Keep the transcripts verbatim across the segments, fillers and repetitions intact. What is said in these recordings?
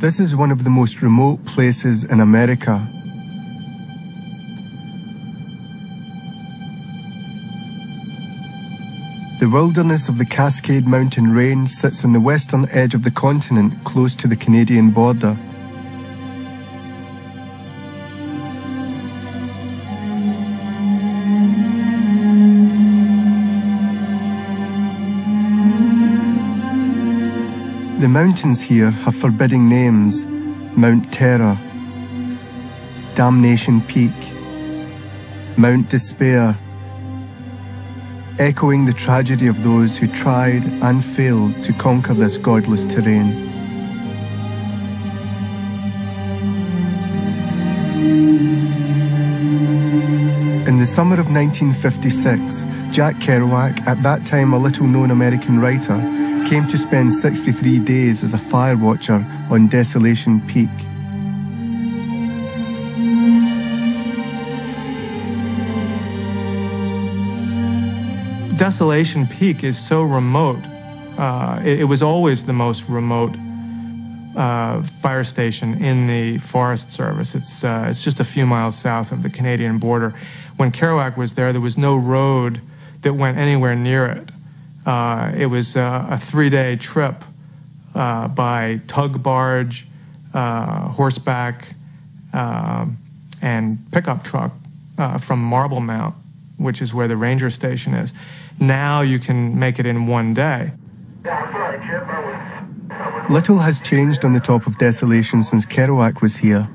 This is one of the most remote places in America. The wilderness of the Cascade Mountain Range sits on the western edge of the continent, close to the Canadian border. The mountains here have forbidding names: Mount Terror, Damnation Peak, Mount Despair, echoing the tragedy of those who tried and failed to conquer this godless terrain. In the summer of nineteen fifty-six, Jack Kerouac, at that time a little-known American writer, came to spend sixty-three days as a fire watcher on Desolation Peak. Desolation Peak is so remote. Uh, it, it was always the most remote uh, fire station in the Forest Service. It's, uh, it's just a few miles south of the Canadian border. When Kerouac was there, there was no road that went anywhere near it. Uh, it was uh, a three-day trip uh, by tug barge, uh, horseback, uh, and pickup truck uh, from Marble Mount, which is where the ranger station is. Now you can make it in one day. Little has changed on the top of Desolation since Kerouac was here.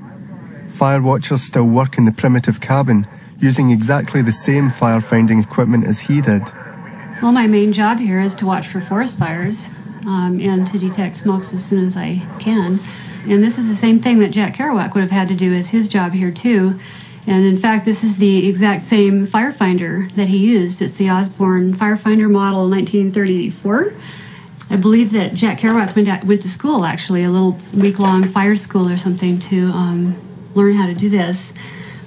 Fire watchers still work in the primitive cabin, using exactly the same fire-finding equipment as he did. Well, my main job here is to watch for forest fires um, and to detect smokes as soon as I can. And this is the same thing that Jack Kerouac would have had to do as his job here too. And in fact, this is the exact same firefinder that he used. It's the Osborne Firefinder Model nineteen thirty-four. I believe that Jack Kerouac went, at, went to school, actually, a little week-long fire school or something to um, learn how to do this.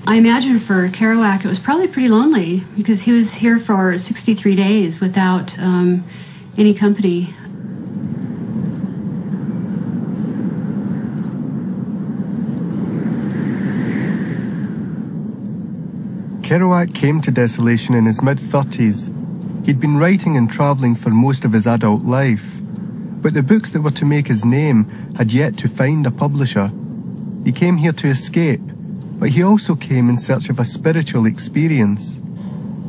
I imagine for Kerouac it was probably pretty lonely because he was here for sixty-three days without um, any company. Kerouac came to Desolation in his mid-thirties. He'd been writing and travelling for most of his adult life, but the books that were to make his name had yet to find a publisher. He came here to escape, but he also came in search of a spiritual experience.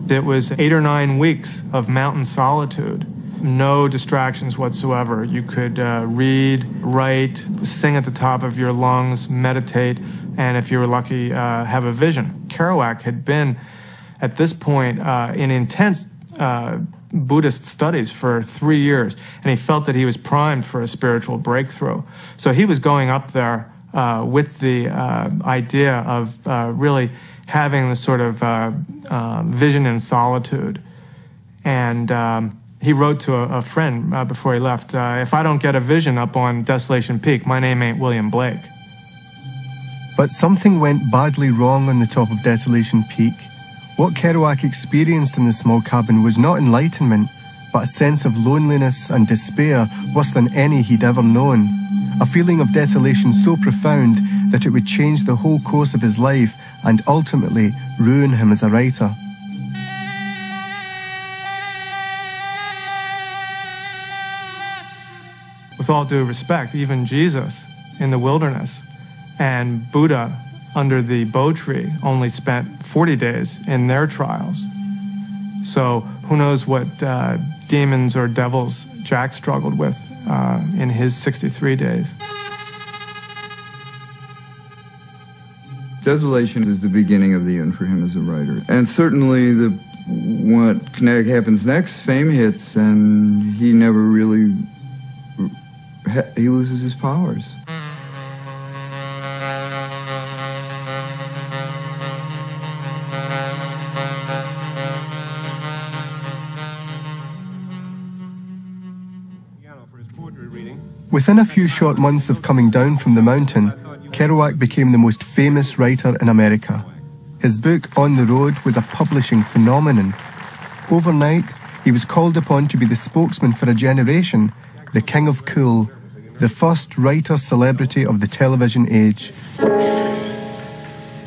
It was eight or nine weeks of mountain solitude. No distractions whatsoever. You could uh, read, write, sing at the top of your lungs, meditate, and if you were lucky, uh, have a vision. Kerouac had been, at this point, uh, in intense uh, Buddhist studies for three years, and he felt that he was primed for a spiritual breakthrough. So he was going up there Uh, with the uh, idea of uh, really having this sort of uh, uh, vision in solitude. And um, he wrote to a, a friend uh, before he left, uh, if I don't get a vision up on Desolation Peak, my name ain't William Blake. But something went badly wrong on the top of Desolation Peak. What Kerouac experienced in the small cabin was not enlightenment, but a sense of loneliness and despair worse than any he'd ever known. A feeling of desolation so profound that it would change the whole course of his life and ultimately ruin him as a writer. With all due respect, even Jesus in the wilderness and Buddha under the Bo tree only spent forty days in their trials. So who knows what uh, demons or devils Jack struggled with uh, in his sixty-three days. Desolation is the beginning of the end for him as a writer. And certainly the, what happens next, fame hits, and he never really, he loses his powers. Within a few short months of coming down from the mountain, Kerouac became the most famous writer in America. His book, On the Road, was a publishing phenomenon. Overnight, he was called upon to be the spokesman for a generation, the king of cool, the first writer celebrity of the television age.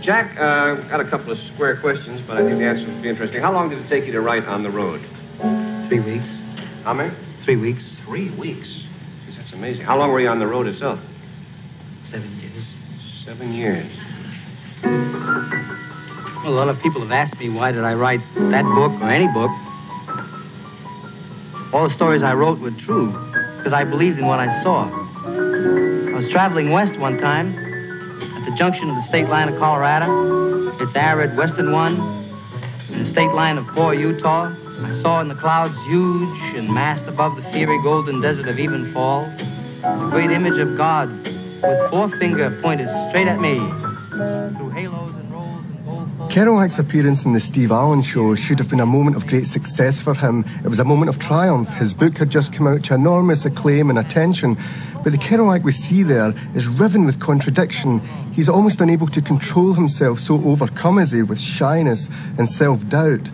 Jack, uh, got a couple of square questions, but I think the answers would be interesting. How long did it take you to write On the Road? Three weeks. How many? Three weeks. Three weeks? Geez, that's amazing. How long were you on the road itself? Seven years. Seven years. Well, a lot of people have asked me why did I write that book or any book. All the stories I wrote were true, because I believed in what I saw. I was traveling west one time, at the junction of the state line of Colorado, its arid western one, and the state line of poor Utah. I saw in the clouds, huge and massed above the fiery golden desert of evenfall, a great image of God with forefinger pointed straight at me through halos and rolls and gold poles. Kerouac's appearance in the Steve Allen Show should have been a moment of great success for him. It was a moment of triumph. His book had just come out to enormous acclaim and attention. But the Kerouac we see there is riven with contradiction. He's almost unable to control himself, so overcome is he with shyness and self-doubt.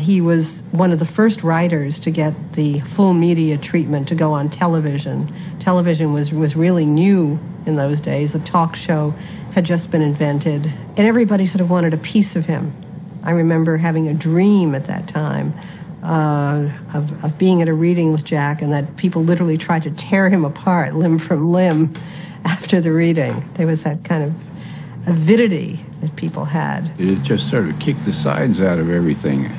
He was one of the first writers to get the full media treatment to go on television. Television was, was really new in those days. The talk show had just been invented, and everybody sort of wanted a piece of him. I remember having a dream at that time Uh, of, of being at a reading with Jack, and that people literally tried to tear him apart limb from limb after the reading. There was that kind of avidity that people had. It just sort of kicked the sides out of everything.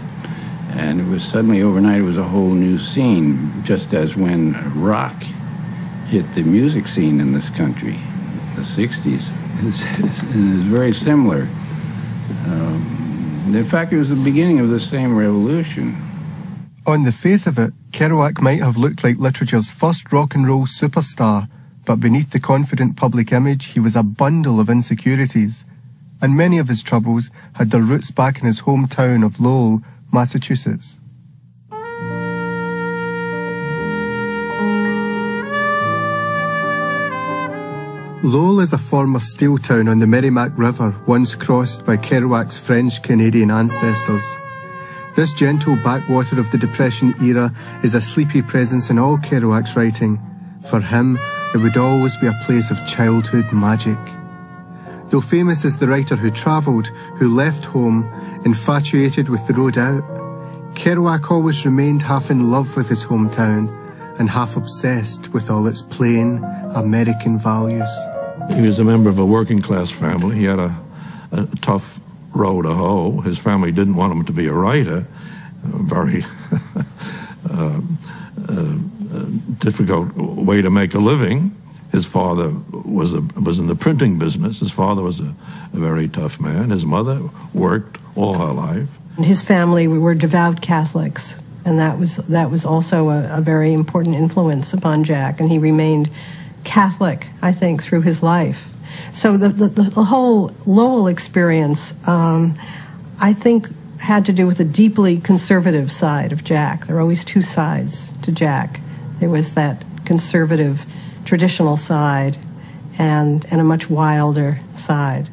And it was suddenly, overnight, it was a whole new scene, just as when rock hit the music scene in this country, the sixties. It's, it's, it's very similar. Um, in fact, it was the beginning of the same revolution. On the face of it, Kerouac might have looked like literature's first rock and roll superstar, but beneath the confident public image, he was a bundle of insecurities, and many of his troubles had their roots back in his hometown of Lowell, Massachusetts. Lowell is a former steel town on the Merrimack River, once crossed by Kerouac's French-Canadian ancestors. This gentle backwater of the Depression era is a sleepy presence in all Kerouac's writing. For him, it would always be a place of childhood magic. Though famous as the writer who travelled, who left home, infatuated with the road out, Kerouac always remained half in love with his hometown and half obsessed with all its plain American values. He was a member of a working-class family. He had a, a tough road to hoe. His family didn't want him to be a writer. Very uh, uh, difficult way to make a living. His father was a, was in the printing business. His father was a, a very tough man. His mother worked all her life. His family were devout Catholics, and that was that was also a, a very important influence upon Jack. And he remained Catholic, I think, through his life. So the, the, the whole Lowell experience, um, I think, had to do with the deeply conservative side of Jack. There were always two sides to Jack. There was that conservative, traditional side and, and a much wilder side.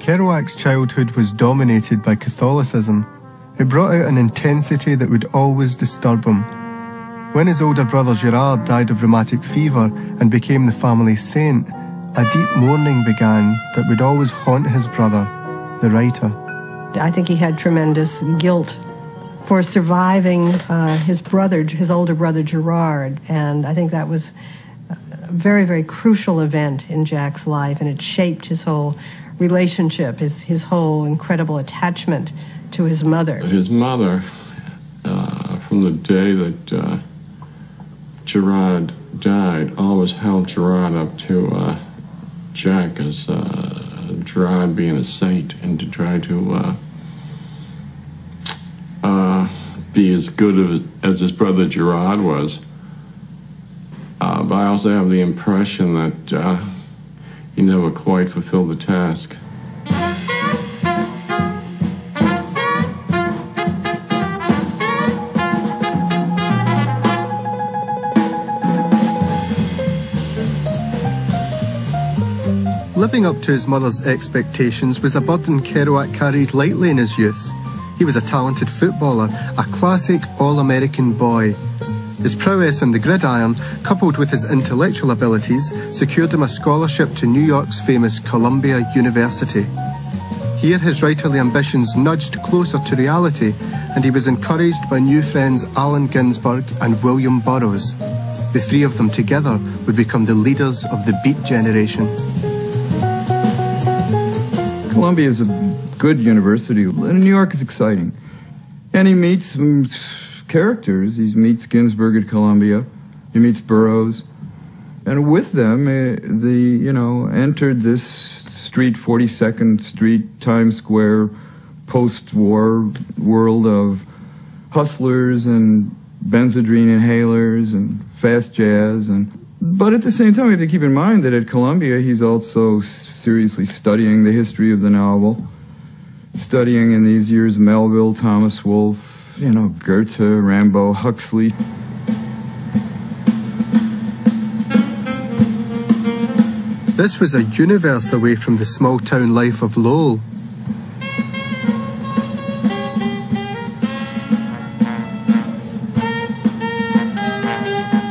Kerouac's childhood was dominated by Catholicism. It brought out an intensity that would always disturb him. When his older brother Gerard died of rheumatic fever and became the family saint, a deep mourning began that would always haunt his brother, the writer. I think he had tremendous guilt for surviving uh, his brother, his older brother Gerard, and I think that was a very, very crucial event in Jack's life, and it shaped his whole relationship, his, his whole incredible attachment to his mother. His mother, uh, from the day that uh, Gerard died, always held Gerard up to uh, Jack as uh, Gerard being a saint, and to try to uh, uh, be as good as his brother Gerard was. Uh, but I also have the impression that uh, he never quite fulfilled the task. Living up to his mother's expectations was a burden Kerouac carried lightly in his youth. He was a talented footballer, a classic all-American boy. His prowess on the gridiron, coupled with his intellectual abilities, secured him a scholarship to New York's famous Columbia University. Here his writerly ambitions nudged closer to reality, and he was encouraged by new friends Allen Ginsberg and William Burroughs. The three of them together would become the leaders of the Beat generation. Columbia is a good university, and New York is exciting. And he meets characters. He meets Ginsberg at Columbia, he meets Burroughs, and with them, uh, the, you know, entered this street, forty-second Street, Times Square, post-war world of hustlers and benzodrine inhalers and fast jazz. And but at the same time, we have to keep in mind that at Columbia, he's also seriously studying the history of the novel, studying in these years Melville, Thomas Wolfe, you know, Goethe, Rambo, Huxley. This was a universe away from the small town life of Lowell.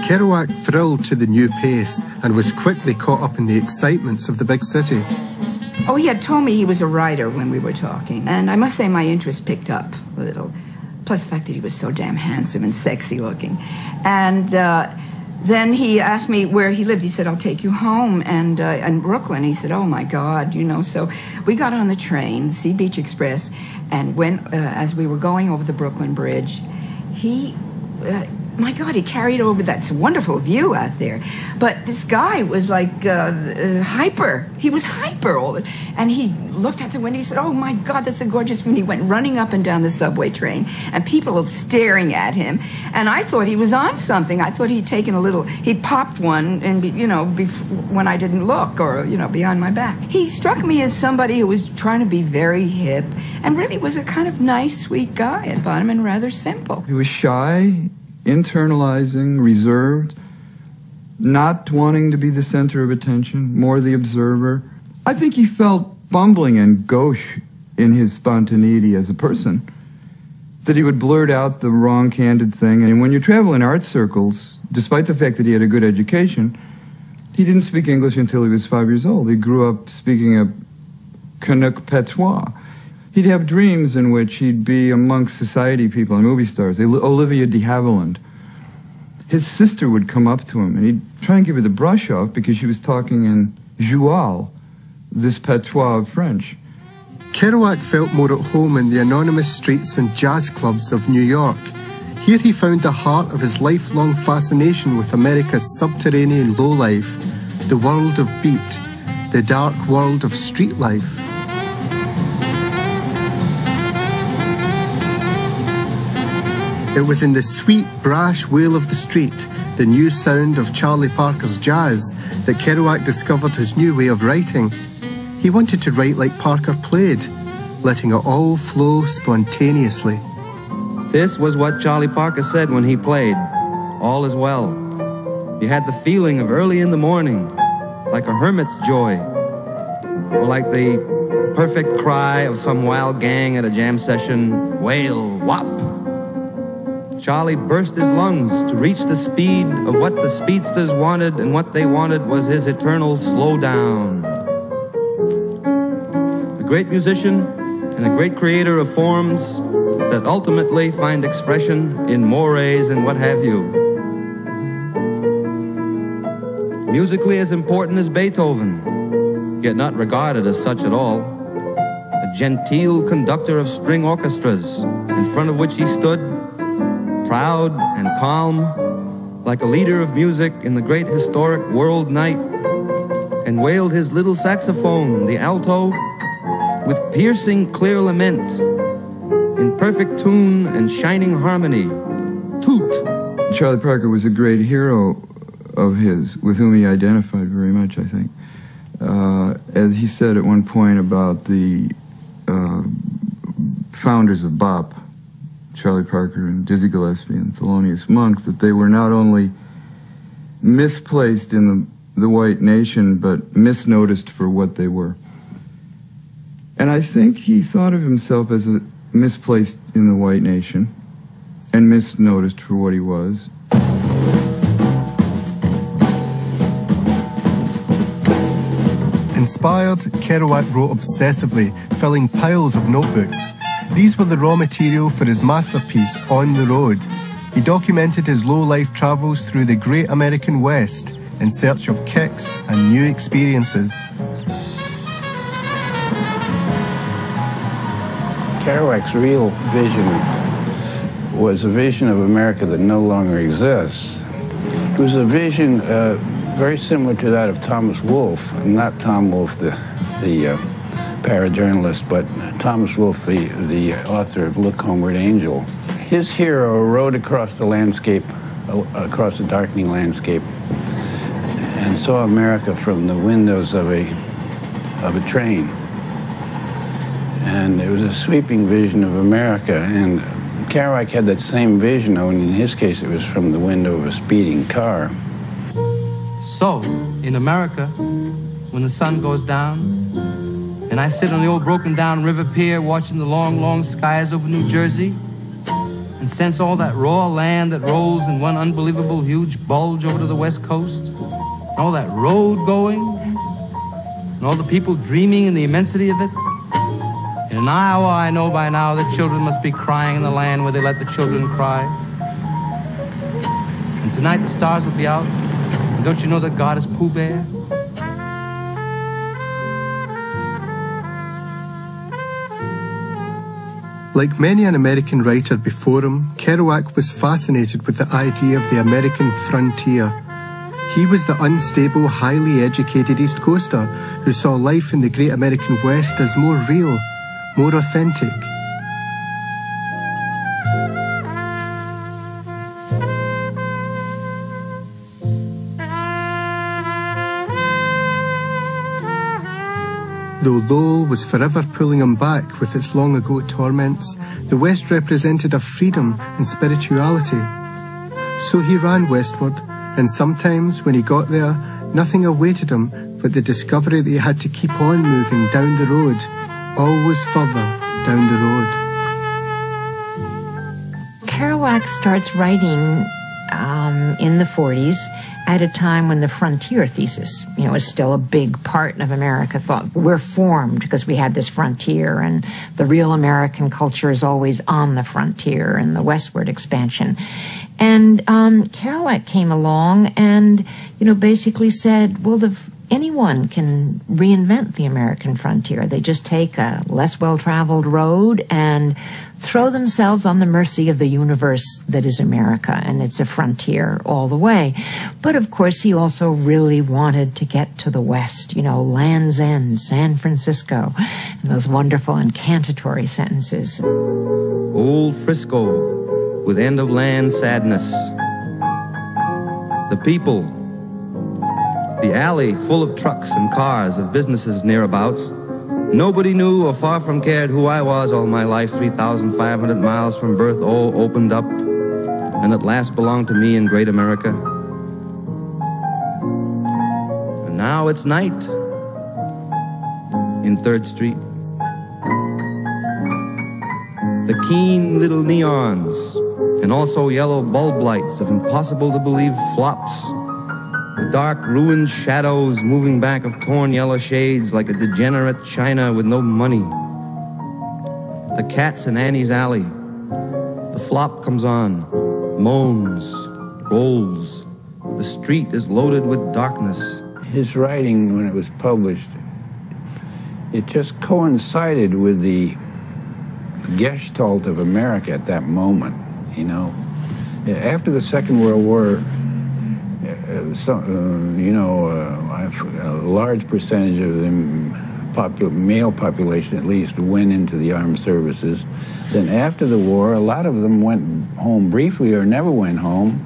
Kerouac thrilled to the new pace and was quickly caught up in the excitements of the big city. Oh, he had told me he was a writer when we were talking, and I must say my interest picked up a little. Plus the fact that he was so damn handsome and sexy looking. And uh, then he asked me where he lived. He said, I'll take you home, and uh, in Brooklyn. He said, oh my God, you know. So we got on the train, the Sea Beach Express, and when, uh, as we were going over the Brooklyn Bridge, he, uh, my God, he carried over that wonderful view out there. But this guy was like uh, uh, hyper. He was hyper all the time. And he looked out the window, he said, oh my God, that's a gorgeous view. And he went running up and down the subway train, and people were staring at him. And I thought he was on something. I thought he'd taken a little, he'd popped one, and you know, when I didn't look, or you know, behind my back. He struck me as somebody who was trying to be very hip, and really was a kind of nice, sweet guy at bottom, and rather simple. He was shy, internalizing, reserved, not wanting to be the center of attention, more the observer. I think he felt bumbling and gauche in his spontaneity as a person, that he would blurt out the wrong candid thing. And when you travel in art circles, despite the fact that he had a good education, he didn't speak English until he was five years old. He grew up speaking a Canuck patois. He'd have dreams in which he'd be amongst society people and movie stars. Olivia de Havilland. His sister would come up to him, and he'd try and give her the brush off because she was talking in joual, this patois of French. Kerouac felt more at home in the anonymous streets and jazz clubs of New York. Here he found the heart of his lifelong fascination with America's subterranean lowlife, the world of beat, the dark world of street life. It was in the sweet, brash wail of the street, the new sound of Charlie Parker's jazz, that Kerouac discovered his new way of writing. He wanted to write like Parker played, letting it all flow spontaneously. This was what Charlie Parker said when he played. All is well. You had the feeling of early in the morning, like a hermit's joy, or like the perfect cry of some wild gang at a jam session, wail, whop. Charlie burst his lungs to reach the speed of what the speedsters wanted, and what they wanted was his eternal slow down. A great musician and a great creator of forms that ultimately find expression in mores and what have you. Musically as important as Beethoven, yet not regarded as such at all. A genteel conductor of string orchestras, in front of which he stood, proud and calm, like a leader of music in the great historic world night, and wailed his little saxophone, the alto, with piercing clear lament, in perfect tune and shining harmony, toot. Charlie Parker was a great hero of his, with whom he identified very much, I think. Uh, as he said at one point about the uh, founders of bop, Charlie Parker and Dizzy Gillespie and Thelonious Monk, that they were not only misplaced in the, the white nation, but misnoticed for what they were. And I think he thought of himself as a, misplaced in the white nation and misnoticed for what he was. Inspired, Kerouac wrote obsessively, filling piles of notebooks. These were the raw material for his masterpiece, On the Road. He documented his low-life travels through the great American West in search of kicks and new experiences. Kerouac's real vision was a vision of America that no longer exists. It was a vision uh, very similar to that of Thomas Wolfe, not Tom Wolfe, the, the uh, parajournalist, but Thomas Wolfe, the, the author of Look Homeward, Angel. His hero rode across the landscape, across the darkening landscape, and saw America from the windows of a, of a train. And it was a sweeping vision of America, and Kerouac had that same vision, only in his case it was from the window of a speeding car. So, in America, when the sun goes down, and I sit on the old broken-down river pier watching the long, long skies over New Jersey, and sense all that raw land that rolls in one unbelievable huge bulge over to the west coast, and all that road going, and all the people dreaming in the immensity of it. In an hour, I know by now that children must be crying in the land where they let the children cry. And tonight the stars will be out. And don't you know that God is Pooh Bear? Like many an American writer before him, Kerouac was fascinated with the idea of the American frontier. He was the unstable, highly educated East Coaster who saw life in the great American West as more real, more authentic. Though Lowell was forever pulling him back with its long-ago torments, the West represented a freedom and spirituality. So he ran westward, and sometimes, when he got there, nothing awaited him but the discovery that he had to keep on moving down the road, always further down the road. Kerouac starts writing um, in the forties at a time when the frontier thesis, you know, is still a big part of America thought. We're formed because we had this frontier, and the real American culture is always on the frontier and the westward expansion. And um, Kerouac came along and, you know, basically said, well, the anyone can reinvent the American frontier. They just take a less well-traveled road and throw themselves on the mercy of the universe that is America, and it's a frontier all the way. But of course, he also really wanted to get to the West, you know, Land's End, San Francisco, and those wonderful incantatory sentences. Old Frisco, with end-of-land sadness. The people, the alley full of trucks and cars of businesses nearabouts. Nobody knew or far from cared who I was all my life. three thousand five hundred miles from birth, all opened up and at last belonged to me in great America. And now it's night in Third Street. The keen little neons and also yellow bulb lights of impossible to believe flops. The dark, ruined shadows moving back of torn yellow shades like a degenerate China with no money. The cats in Annie's alley. The flop comes on, moans, rolls. The street is loaded with darkness. His writing, when it was published, it just coincided with the gestalt of America at that moment, you know. After the Second World War, So, uh, you know, uh, a large percentage of the popu male population, at least, went into the armed services. Then after the war, a lot of them went home briefly or never went home,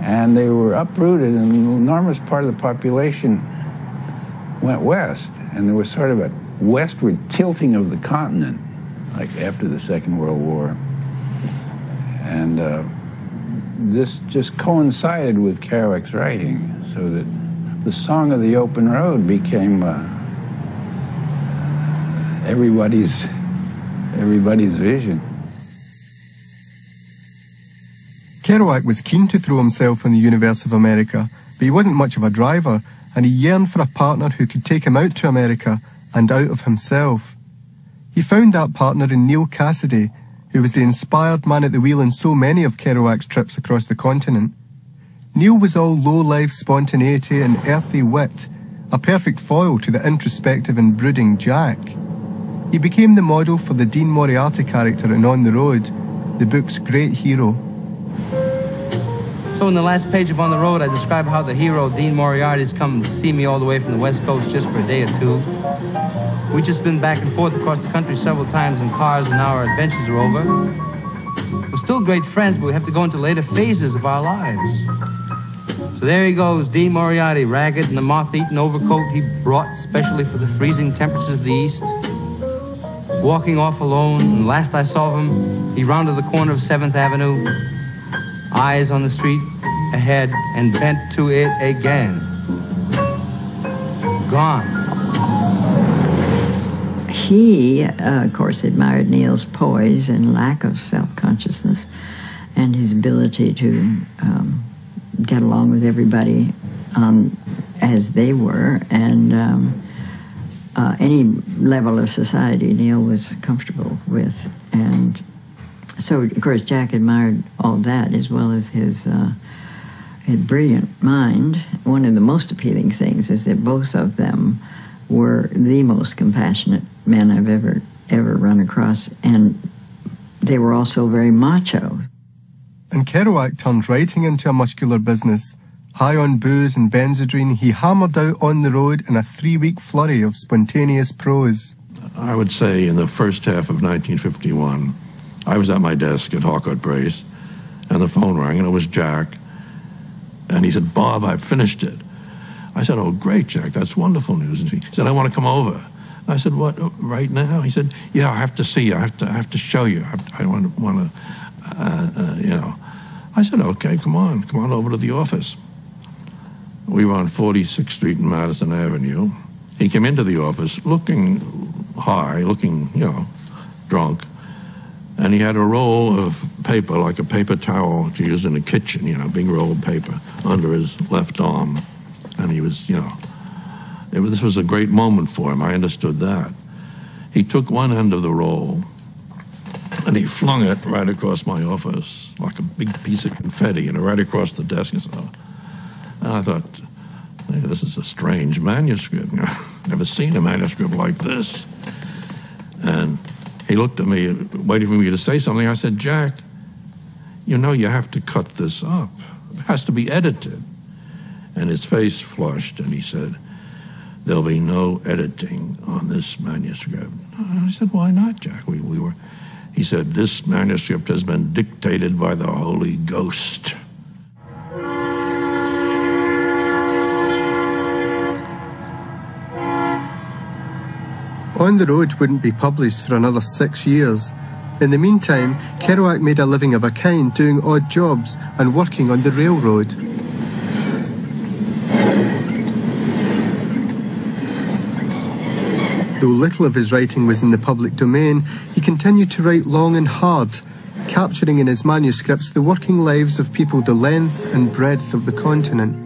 and they were uprooted, and an enormous part of the population went west, and there was sort of a westward tilting of the continent, like after the Second World War. And uh, this just coincided with Kerouac's writing, so that the Song of the Open Road became uh, everybody's everybody's vision. Kerouac was keen to throw himself in the universe of America, but he wasn't much of a driver, and he yearned for a partner who could take him out to America and out of himself. He found that partner in Neal Cassady, who was the inspired man at the wheel in so many of Kerouac's trips across the continent. Neal was all low-life spontaneity and earthy wit, a perfect foil to the introspective and brooding Jack. He became the model for the Dean Moriarty character in On the Road, the book's great hero. So in the last page of On the Road, I describe how the hero, Dean Moriarty, has come to see me all the way from the West Coast just for a day or two. We've just been back and forth across the country several times in cars, and now our adventures are over. We're still great friends, but we have to go into later phases of our lives. So there he goes, Dean Moriarty, ragged in the moth-eaten overcoat he brought specially for the freezing temperatures of the East, walking off alone, and last I saw him, he rounded the corner of seventh avenue, eyes on the street ahead, and bent to it again. Gone. He, uh, of course, admired Neal's poise and lack of self-consciousness and his ability to um, get along with everybody um, as they were, and um, uh, any level of society Neal was comfortable with. And so, of course, Jack admired all that, as well as his, uh, his brilliant mind. One of the most appealing things is that both of them were the most compassionate men I've ever, ever run across, and they were also very macho. And Kerouac turned writing into a muscular business. High on booze and benzodrine, he hammered out On the Road in a three-week flurry of spontaneous prose. I would say in the first half of nineteen fifty-one, I was at my desk at Harcourt Brace, and the phone rang, and it was Jack. And he said, "Bob, I've finished it." I said, "Oh, great, Jack, that's wonderful news." And he said, "I want to come over." And I said, "What, right now?" He said, "Yeah, I have to see you. I have to, I have to show you. I, I want to, want to uh, uh, you know." I said, "Okay, come on. Come on over to the office." We were on forty-sixth street and Madison Avenue. He came into the office looking high, looking, you know, drunk. And he had a roll of paper, like a paper towel to use in the kitchen, you know, big roll of paper, under his left arm. And he was, you know, it was, this was a great moment for him. I understood that. He took one end of the roll and he flung it right across my office, like a big piece of confetti, you know, right across the desk. And, so, and I thought, hey, this is a strange manuscript. You know, I've never seen a manuscript like this. And he looked at me, waiting for me to say something. I said, "Jack, you know you have to cut this up. It has to be edited." And his face flushed, and he said, "There'll be no editing on this manuscript." I said, "Why not, Jack?" We, we were. He said, "This manuscript has been dictated by the Holy Ghost." On the Road wouldn't be published for another six years. In the meantime, Kerouac made a living of a kind doing odd jobs and working on the railroad. Though little of his writing was in the public domain, he continued to write long and hard, capturing in his manuscripts the working lives of people the length and breadth of the continent.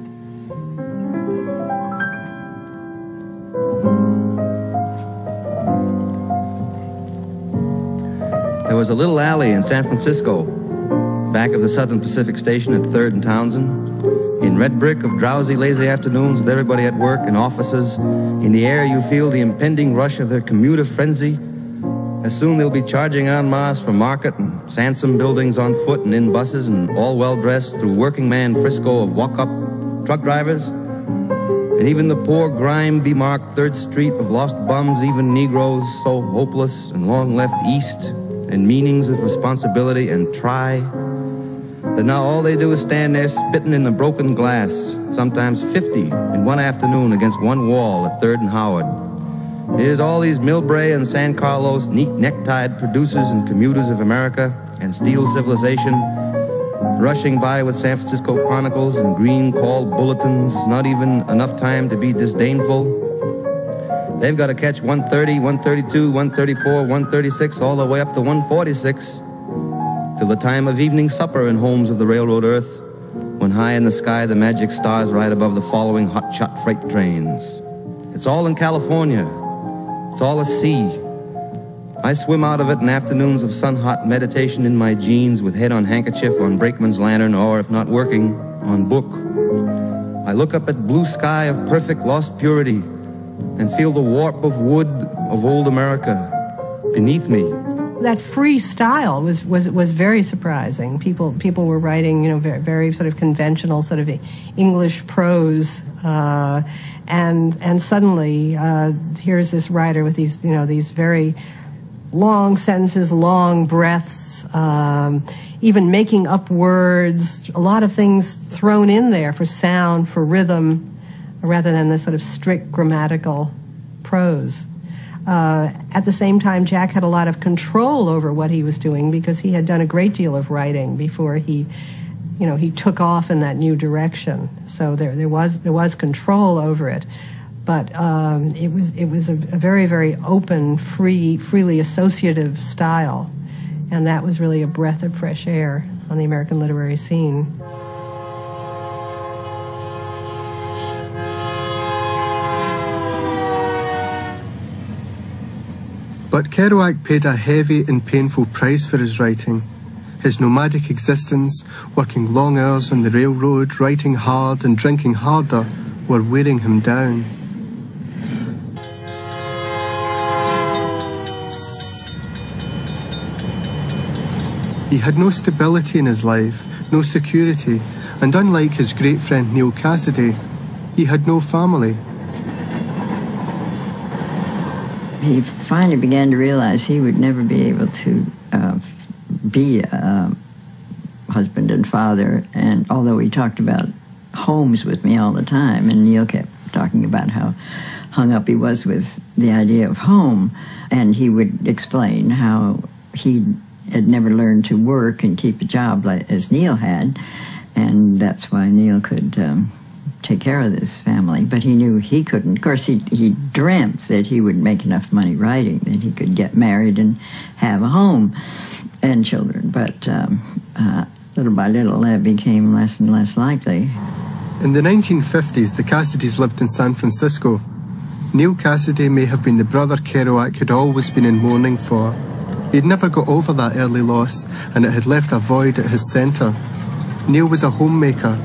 There was a little alley in San Francisco, back of the Southern Pacific Station at third and Townsend, in red brick of drowsy, lazy afternoons with everybody at work in offices. In the air you feel the impending rush of their commuter frenzy, as soon they'll be charging en masse for market and Sansom buildings on foot and in buses and all well-dressed through working man Frisco of walk-up truck drivers. And even the poor grime-bemarked third street of lost bums, even Negroes so hopeless and long left east, and meanings of responsibility and try, that now all they do is stand there spitting in the broken glass, sometimes fifty in one afternoon against one wall at third and Howard. Here's all these Milbrae and San Carlos neat necktied producers and commuters of America and steel civilization, rushing by with San Francisco Chronicles and green call bulletins, not even enough time to be disdainful. They've got to catch one thirty, one thirty-two, one thirty-four, one thirty-six, all the way up to one forty-six, till the time of evening supper in homes of the railroad earth, when high in the sky the magic stars ride above the following hot-shot freight trains. It's all in California. It's all a sea. I swim out of it in afternoons of sun-hot meditation in my jeans with head on handkerchief on brakeman's lantern or, if not working, on book. I look up at blue sky of perfect lost purity and feel the warp of wood of old America beneath me. That free style was was was very surprising. People people were writing, you know, very, very sort of conventional sort of English prose, uh, and and suddenly uh, here's this writer with these, you know, these very long sentences, long breaths, um, even making up words, a lot of things thrown in there for sound, for rhythm, rather than the sort of strict grammatical prose. Uh, at the same time, Jack had a lot of control over what he was doing because he had done a great deal of writing before he, you know, he took off in that new direction. So there, there was there was control over it, but um, it was it was a, a very very open, free, freely associative style, and that was really a breath of fresh air on the American literary scene. But Kerouac paid a heavy and painful price for his writing. His nomadic existence, working long hours on the railroad, writing hard and drinking harder, were wearing him down. He had no stability in his life, no security, and unlike his great friend Neal Cassady, he had no family. He finally began to realize he would never be able to uh, be a husband and father, and although he talked about homes with me all the time, and Neal kept talking about how hung up he was with the idea of home, and he would explain how he had never learned to work and keep a job like, as Neal had, and that's why Neal could... Um, take care of this family, but he knew he couldn't. Of course, he, he dreamt that he would make enough money writing that he could get married and have a home and children, but um, uh, little by little that became less and less likely. In the nineteen fifties, the Cassadys lived in San Francisco. Neal Cassady may have been the brother Kerouac had always been in mourning for. He'd never got over that early loss, and it had left a void at his centre. Neal was a homemaker,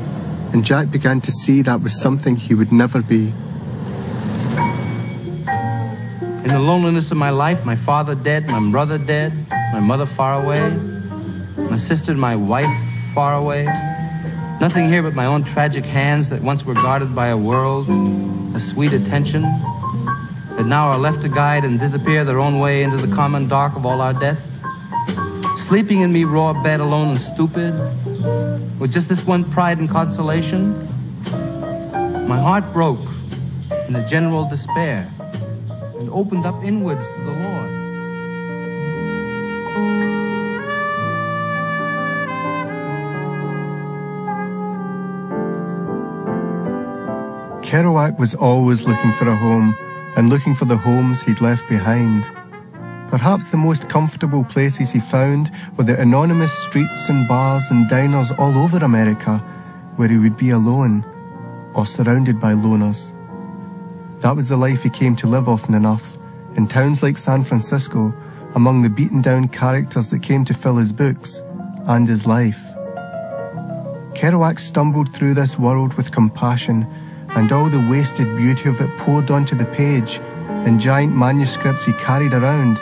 and Jack began to see that was something he would never be. In the loneliness of my life, my father dead, my brother dead, my mother far away, my sister and my wife far away. Nothing here but my own tragic hands that once were guarded by a world, a sweet attention, that now are left to guide and disappear their own way into the common dark of all our death. Sleeping in me raw bed alone and stupid, with just this one pride and consolation, my heart broke in a general despair and opened up inwards to the Lord. Kerouac was always looking for a home and looking for the homes he'd left behind. Perhaps the most comfortable places he found were the anonymous streets and bars and diners all over America, where he would be alone, or surrounded by loners. That was the life he came to live often enough, in towns like San Francisco, among the beaten-down characters that came to fill his books, and his life. Kerouac stumbled through this world with compassion, and all the wasted beauty of it poured onto the page, in giant manuscripts he carried around,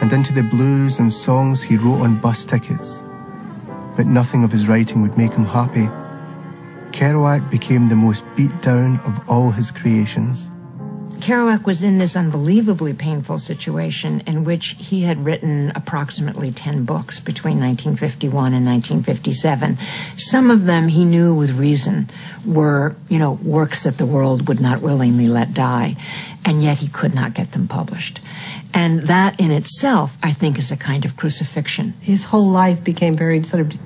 and into the blues and songs he wrote on bus tickets. But nothing of his writing would make him happy. Kerouac became the most beat down of all his creations. Kerouac was in this unbelievably painful situation in which he had written approximately ten books between nineteen fifty-one and nineteen fifty-seven. Some of them he knew with reason were, you know, works that the world would not willingly let die, and yet he could not get them published. And that in itself, I think, is a kind of crucifixion. His whole life became very sort of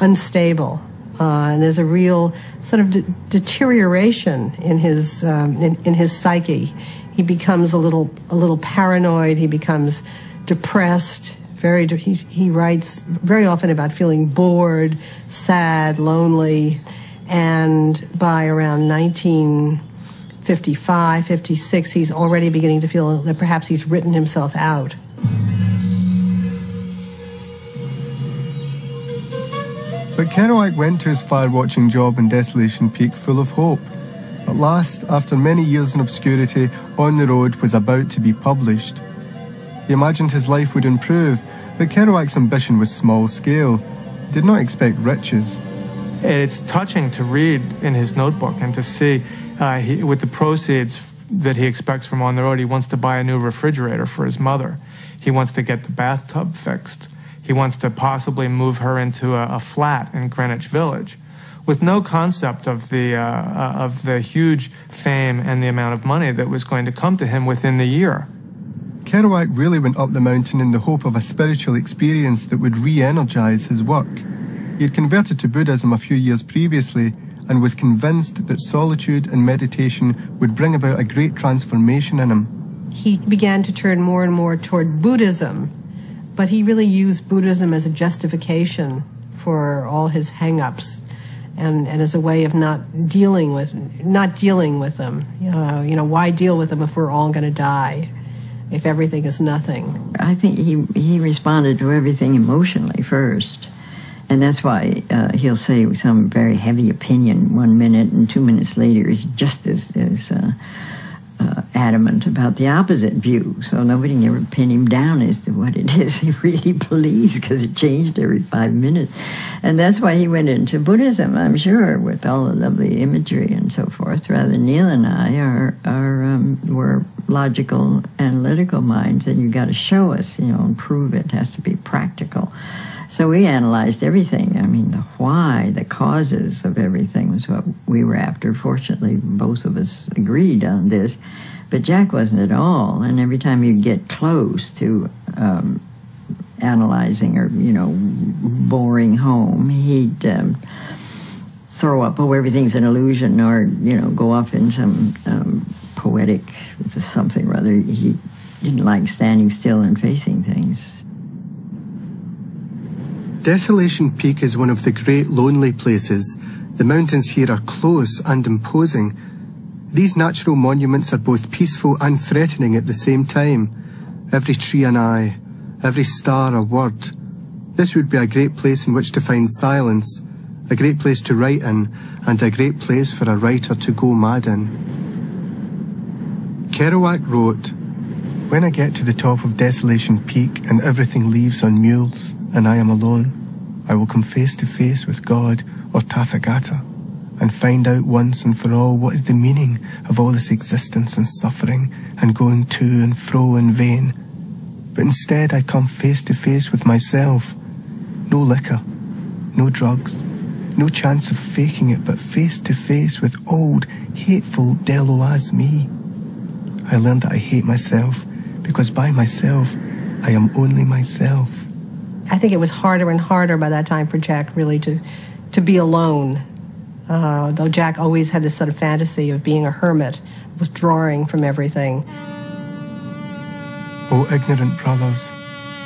unstable, uh, and there's a real sort of de deterioration in his um, in, in his psyche. he becomes a little a little paranoid. He becomes depressed. Very he, he writes very often about feeling bored, sad, lonely, and by around nineteen fifty-five, fifty-six, he's already beginning to feel that perhaps he's written himself out. But Kerouac went to his fire-watching job in Desolation Peak full of hope. At last, after many years in obscurity, On the Road was about to be published. He imagined his life would improve, but Kerouac's ambition was small-scale. He did not expect riches. It's touching to read in his notebook and to see uh, he, with the proceeds that he expects from On the Road, he wants to buy a new refrigerator for his mother. He wants to get the bathtub fixed. He wants to possibly move her into a, a flat in Greenwich Village, with no concept of the, uh, of the huge fame and the amount of money that was going to come to him within the year. Kerouac really went up the mountain in the hope of a spiritual experience that would re-energize his work. He had converted to Buddhism a few years previously and was convinced that solitude and meditation would bring about a great transformation in him. He began to turn more and more toward Buddhism, but he really used Buddhism as a justification for all his hang-ups and, and as a way of not dealing with, not dealing with them. Uh, you know, why deal with them if we're all going to die, if everything is nothing? I think he, he responded to everything emotionally first. And that's why uh, he'll say some very heavy opinion one minute, and two minutes later he's just as, as uh, uh, adamant about the opposite view. So nobody can ever pin him down as to what it is he really believes, because it changed every five minutes. And that's why he went into Buddhism, I'm sure, with all the lovely imagery and so forth. Rather, Neal and I are, are um, were logical, analytical minds, and you've got to show us, you know, and prove it. It has to be practical. So we analyzed everything. I mean, the why, the causes of everything was what we were after. Fortunately, both of us agreed on this, but Jack wasn't at all. And every time you'd get close to um, analyzing or, you know, boring home, he'd um, throw up, oh, everything's an illusion, or, you know, go off in some um, poetic something or other. He didn't like standing still and facing things. Desolation Peak is one of the great lonely places. The mountains here are close and imposing. These natural monuments are both peaceful and threatening at the same time. Every tree an eye, every star a word. This would be a great place in which to find silence, a great place to write in, and a great place for a writer to go mad in. Kerouac wrote, "When I get to the top of Desolation Peak and everything leaves on mules, and I am alone, I will come face to face with God or Tathagata and find out once and for all what is the meaning of all this existence and suffering and going to and fro in vain. But instead I come face to face with myself. No liquor, no drugs, no chance of faking it, but face to face with old, hateful Deloaz me. I learned that I hate myself because by myself I am only myself." I think it was harder and harder by that time for Jack really to, to be alone, uh, though Jack always had this sort of fantasy of being a hermit, withdrawing from everything. "O ignorant brothers,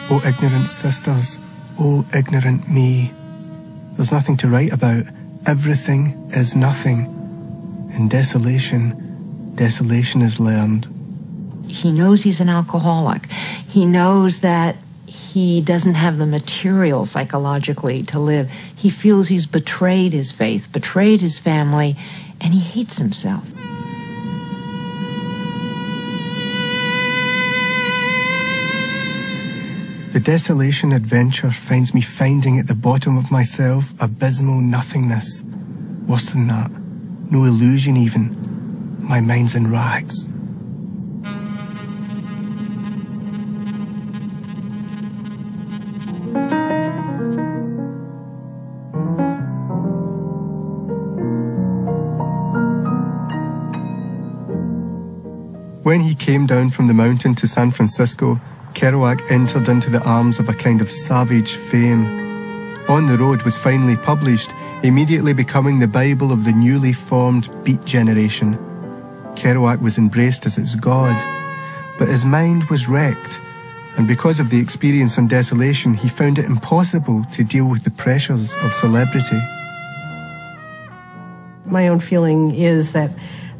O ignorant sisters, O ignorant me. There's nothing to write about. Everything is nothing. In desolation, desolation is learned." He knows he's an alcoholic. He knows that he doesn't have the material psychologically to live. He feels he's betrayed his faith, betrayed his family, and he hates himself. "The desolation adventure finds me finding at the bottom of myself abysmal nothingness. Worse than that, no illusion even. My mind's in rags." When he came down from the mountain to San Francisco, Kerouac entered into the arms of a kind of savage fame. On the Road was finally published, immediately becoming the Bible of the newly formed Beat generation. Kerouac was embraced as its god, but his mind was wrecked, and because of the experience on Desolation, he found it impossible to deal with the pressures of celebrity. My own feeling is that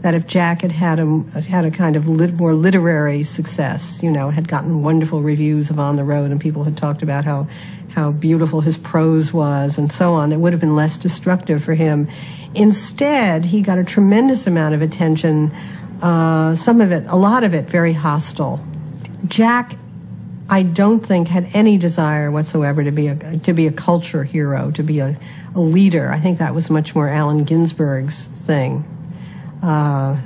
that if Jack had had a, had a kind of lit, more literary success, you know, had gotten wonderful reviews of On the Road, and people had talked about how, how beautiful his prose was and so on, it would have been less destructive for him. Instead, he got a tremendous amount of attention, uh, some of it, a lot of it, very hostile. Jack, I don't think, had any desire whatsoever to be a, to be a culture hero, to be a, a leader. I think that was much more Allen Ginsberg's thing. Uh,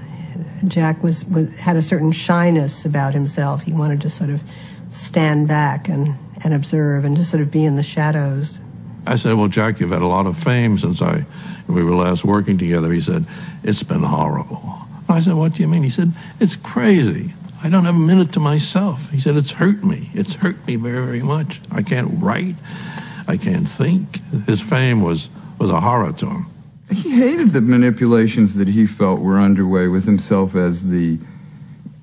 Jack was, was had a certain shyness about himself. He wanted to sort of stand back and, and observe and just sort of be in the shadows. I said, well, Jack, you've had a lot of fame since I we were last working together. He said, it's been horrible. I said, what do you mean? He said, it's crazy. I don't have a minute to myself. He said, it's hurt me. It's hurt me very, very much. I can't write. I can't think. His fame was, was a horror to him. He hated the manipulations that he felt were underway with himself as the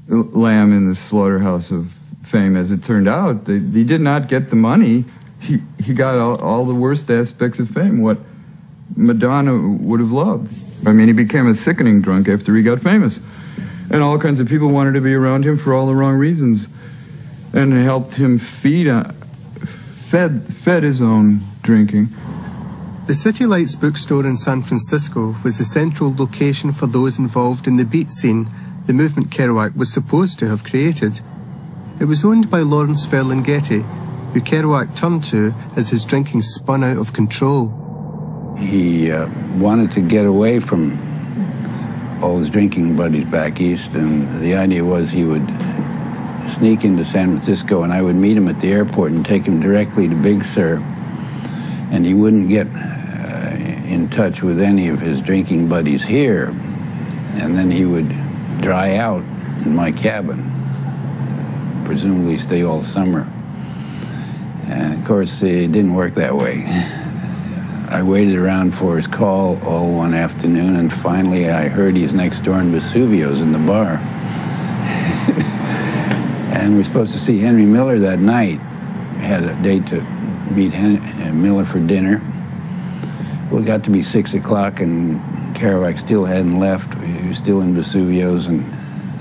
lamb in the slaughterhouse of fame. As it turned out, he did not get the money. He, he got all, all the worst aspects of fame, what Madonna would have loved. I mean, he became a sickening drunk after he got famous. And all kinds of people wanted to be around him for all the wrong reasons, and it helped him feed, uh, fed, fed his own drinking. The City Lights bookstore in San Francisco was the central location for those involved in the beat scene, the movement Kerouac was supposed to have created. It was owned by Lawrence Ferlinghetti, who Kerouac turned to as his drinking spun out of control. He uh, wanted to get away from all his drinking buddies back east, and the idea was he would sneak into San Francisco and I would meet him at the airport and take him directly to Big Sur, and he wouldn't get uh, in touch with any of his drinking buddies here, and then he would dry out in my cabin, presumably stay all summer. And of course it didn't work that way. I waited around for his call all one afternoon, and finally I heard he's next door in Vesuvio's in the bar. And we're supposed to see Henry Miller that night. Had a date to meet Henry Miller for dinner. Well, it got to be six o'clock and Kerouac still hadn't left. He was still in Vesuvio's, and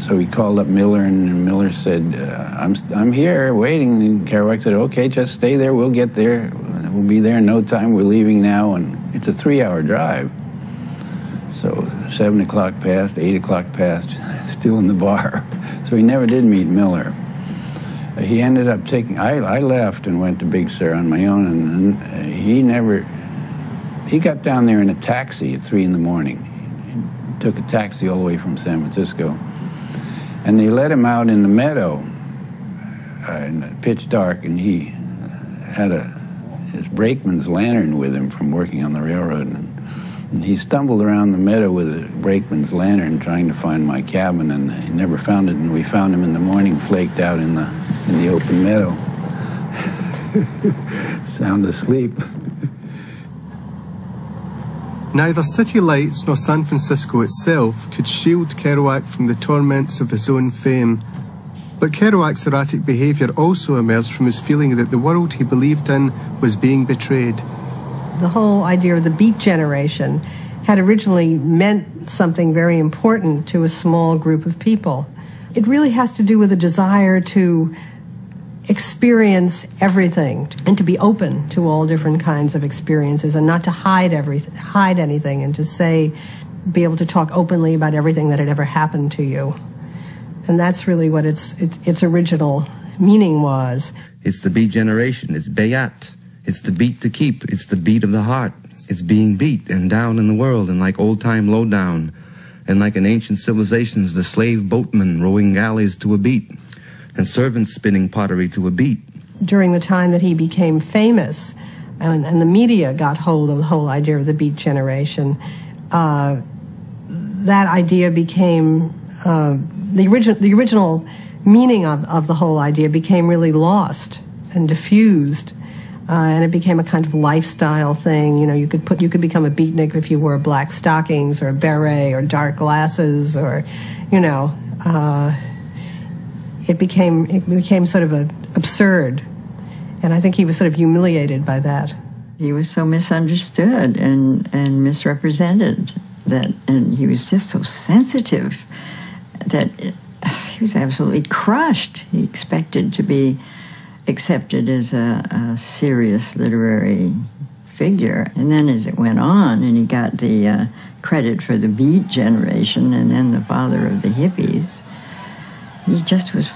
so he called up Miller, and Miller said, uh, I'm, I'm here waiting. And Kerouac said, okay, just stay there, we'll get there. We'll be there in no time, we're leaving now, and it's a three-hour drive. So seven o'clock passed, eight o'clock passed, still in the bar. So he never did meet Miller. He ended up taking, I, I left and went to Big Sur on my own, and, and he never, he got down there in a taxi at three in the morning. He took a taxi all the way from San Francisco. And they let him out in the meadow, uh, in the pitch dark, and he had a, his brakeman's lantern with him from working on the railroad, and, and he stumbled around the meadow with a brakeman's lantern trying to find my cabin, and he never found it, and we found him in the morning flaked out in the in the open meadow sound asleep. Neither City Lights nor San Francisco itself could shield Kerouac from the torments of his own fame. But Kerouac's erratic behaviour also emerged from his feeling that the world he believed in was being betrayed. The whole idea of the Beat Generation had originally meant something very important to a small group of people. It really has to do with a desire to experience everything and to be open to all different kinds of experiences and not to hide everything, hide anything, and to say, be able to talk openly about everything that had ever happened to you. And that's really what its, its its original meaning was. It's the beat generation. It's Bayat. It's the beat to keep. It's the beat of the heart. It's being beat and down in the world and like old-time lowdown. And like in ancient civilizations, the slave boatmen rowing galleys to a beat and servants spinning pottery to a beat. During the time that he became famous and, and the media got hold of the whole idea of the beat generation, uh, that idea became... Uh, The original, the original meaning of, of the whole idea became really lost and diffused Uh, and it became a kind of lifestyle thing. You know, you could put, you could become a beatnik if you wore black stockings or a beret or dark glasses, or, you know, uh, it became it became sort of a absurd. And I think he was sort of humiliated by that. He was so misunderstood and and misrepresented that, and he was just so sensitive that it, he was absolutely crushed. He expected to be accepted as a, a serious literary figure. And then as it went on, and he got the uh, credit for the Beat Generation and then the father of the hippies, he just was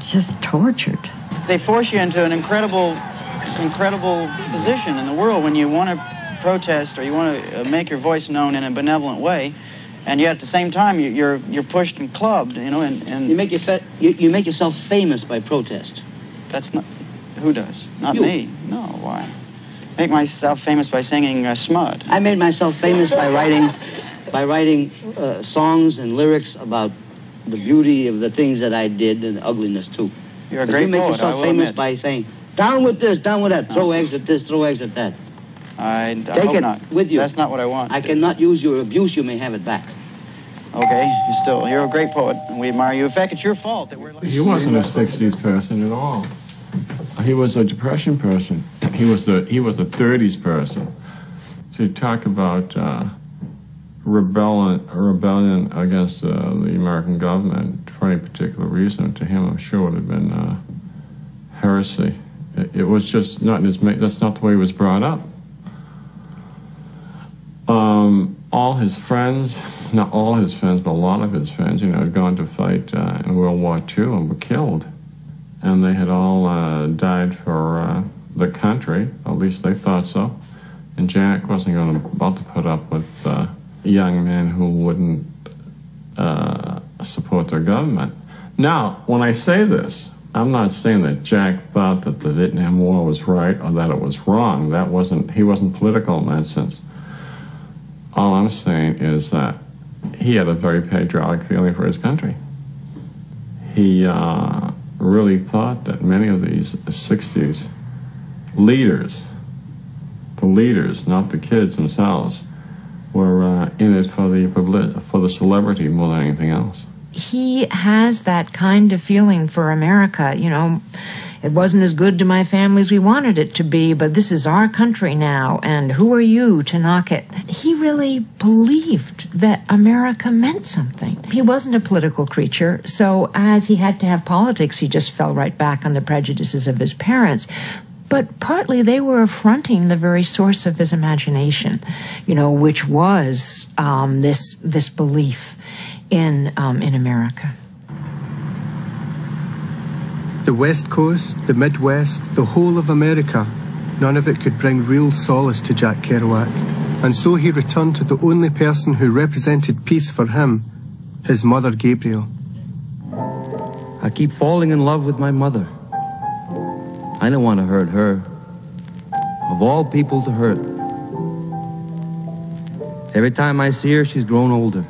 just tortured. They force you into an incredible, incredible position in the world when you want to protest or you want to make your voice known in a benevolent way. And yet, at the same time, you, you're you're pushed and clubbed, you know. And, and you make your fa you, you make yourself famous by protest. That's not who does. Not you. Me. No. Why? Make myself famous by singing uh, smut. I made myself famous by writing, by writing uh, songs and lyrics about the beauty of the things that I did and the ugliness too. You're a great poet. You make poet, yourself famous admit. by saying, "Down with this, down with that. No. Throw eggs at this, throw eggs at that." I, I Take hope it not. with you. That's not what I want. I cannot use your abuse. You may have it back. Okay, you're still, you're a great poet, and we admire you. In fact, it's your fault that we're like... He wasn't a sixties person at all. He was a depression person. He was the, he was a thirties person. To talk about uh, rebellion, rebellion against uh, the American government for any particular reason, to him, I'm sure, would have been uh, heresy. It, it was just not in his... That's not the way he was brought up. Um, all his friends... Not all his friends, but a lot of his friends, you know, had gone to fight uh, in World War Two and were killed. And they had all uh, died for uh, the country, at least they thought so. And Jack wasn't going to, about to put up with uh, young men who wouldn't uh, support their government. Now, when I say this, I'm not saying that Jack thought that the Vietnam War was right or that it was wrong. That wasn't, he wasn't political in that sense. All I'm saying is that he had a very patriotic feeling for his country. He uh, really thought that many of these sixties leaders, the leaders, not the kids themselves, were uh, in it for the public, for the celebrity more than anything else. He has that kind of feeling for America, you know. It wasn't as good to my family as we wanted it to be, but this is our country now, and who are you to knock it? He really believed that America meant something. He wasn't a political creature, so as he had to have politics, he just fell right back on the prejudices of his parents. But partly they were affronting the very source of his imagination, you know, which was um, this, this belief in, um, in America. The West Coast, the Midwest, the whole of America, none of it could bring real solace to Jack Kerouac. And so he returned to the only person who represented peace for him, his mother Gabriel. I keep falling in love with my mother. I don't want to hurt her. Of all people to hurt. Every time I see her, she's grown older.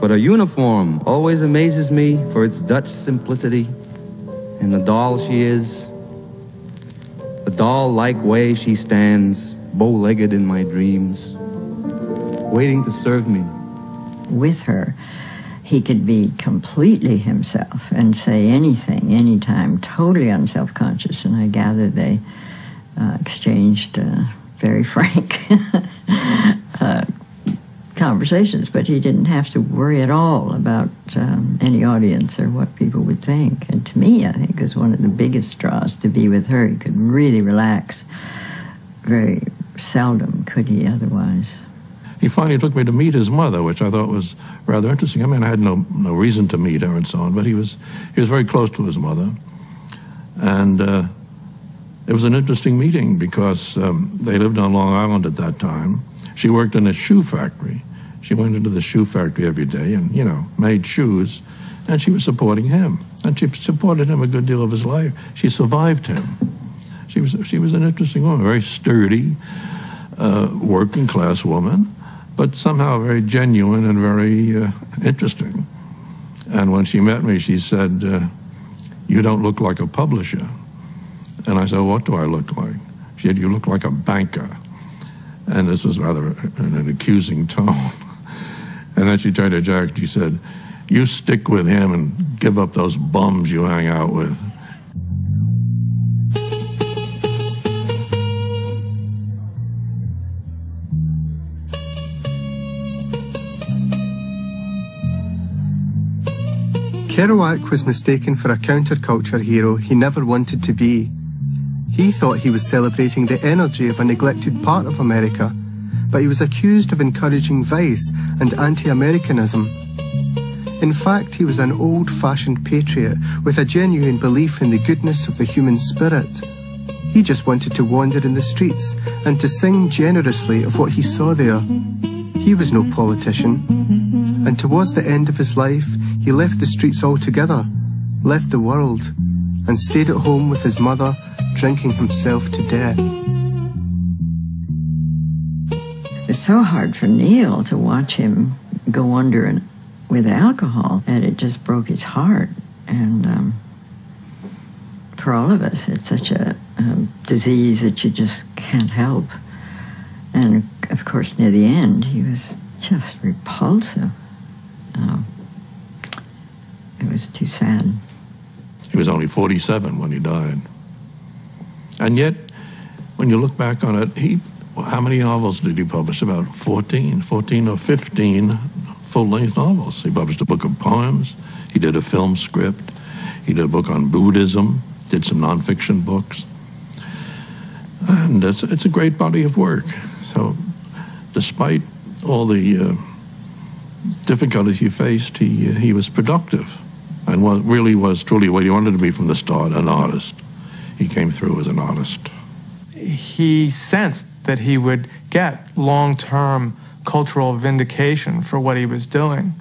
But her uniform always amazes me for its Dutch simplicity. And the doll she is, the doll-like way she stands, bow-legged in my dreams, waiting to serve me. With her, he could be completely himself and say anything, anytime, totally unselfconscious. And I gather they uh, exchanged uh, very frank uh, conversations, but he didn't have to worry at all about um, any audience or what people would think. And to me, I think, is one of the biggest draws to be with her. He could really relax. Very seldom could he otherwise. He finally took me to meet his mother, which I thought was rather interesting. I mean, I had no no reason to meet her and so on, but he was he was very close to his mother, and uh, it was an interesting meeting because um, they lived on Long Island at that time. She worked in a shoe factory. She went into the shoe factory every day and, you know, made shoes, and she was supporting him. And she supported him a good deal of his life. She survived him. She was, she was an interesting woman, a very sturdy, uh, working-class woman, but somehow very genuine and very uh, interesting. And when she met me, she said, uh, "You don't look like a publisher." And I said, what do I look like? She said, you look like a banker. And this was rather an, an accusing tone. And then she turned to Jack and she said, you stick with him and give up those bums you hang out with. Kerouac was mistaken for a counterculture hero he never wanted to be. He thought he was celebrating the energy of a neglected part of America, but he was accused of encouraging vice and anti-Americanism. In fact, he was an old-fashioned patriot with a genuine belief in the goodness of the human spirit. He just wanted to wander in the streets and to sing generously of what he saw there. He was no politician, and towards the end of his life, he left the streets altogether, left the world, and stayed at home with his mother, drinking himself to death. It's so hard for Neal to watch him go under and, with alcohol, and it just broke his heart. And um, for all of us, it's such a um, disease that you just can't help. And of course, near the end, he was just repulsive. Oh, it was too sad. He was only forty-seven when he died. And yet, when you look back on it, he, how many novels did he publish? About fourteen, fourteen or fifteen full-length novels. He published a book of poems. He did a film script. He did a book on Buddhism, did some nonfiction books. And it's, it's a great body of work. So despite all the uh, difficulties he faced, he, uh, he was productive and was, really was truly what he wanted to be from the start, an artist. He came through as an artist. He sensed that he would get long-term cultural vindication for what he was doing.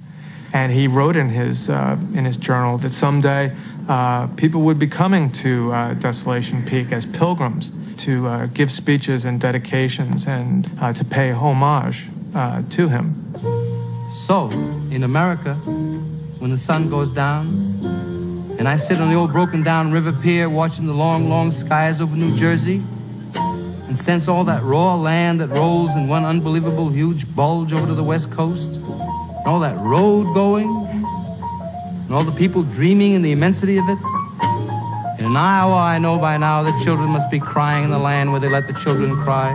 And he wrote in his, uh, in his journal that someday uh, people would be coming to uh, Desolation Peak as pilgrims to uh, give speeches and dedications and uh, to pay homage uh, to him. So, in America, when the sun goes down, and I sit on the old broken-down river pier watching the long, long skies over New Jersey and sense all that raw land that rolls in one unbelievable huge bulge over to the West Coast, and all that road going, and all the people dreaming in the immensity of it. In an hour, I know by now the children must be crying in the land where they let the children cry.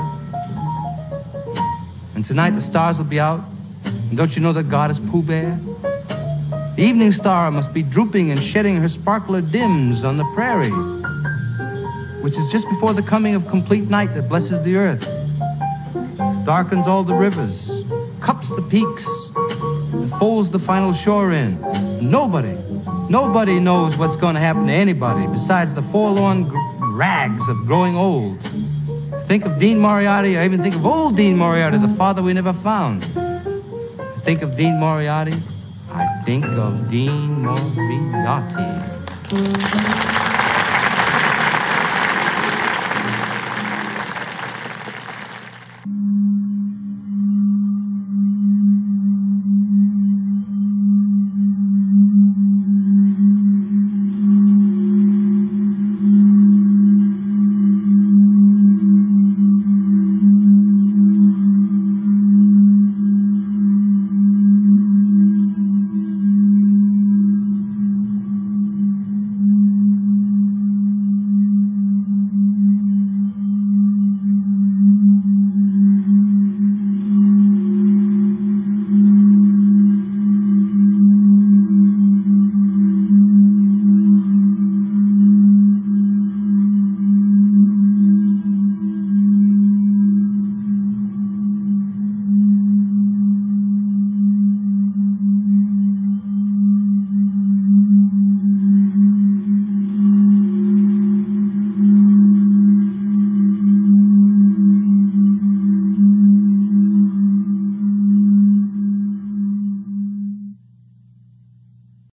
And tonight the stars will be out, and don't you know that God is Pooh Bear? The evening star must be drooping and shedding her sparkler dims on the prairie, which is just before the coming of complete night that blesses the earth, darkens all the rivers, cups the peaks, and folds the final shore in. Nobody, nobody knows what's going to happen to anybody besides the forlorn rags of growing old. Think of Dean Moriarty, or even think of old Dean Moriarty, the father we never found. Think of Dean Moriarty. I think of Dean Moriarty.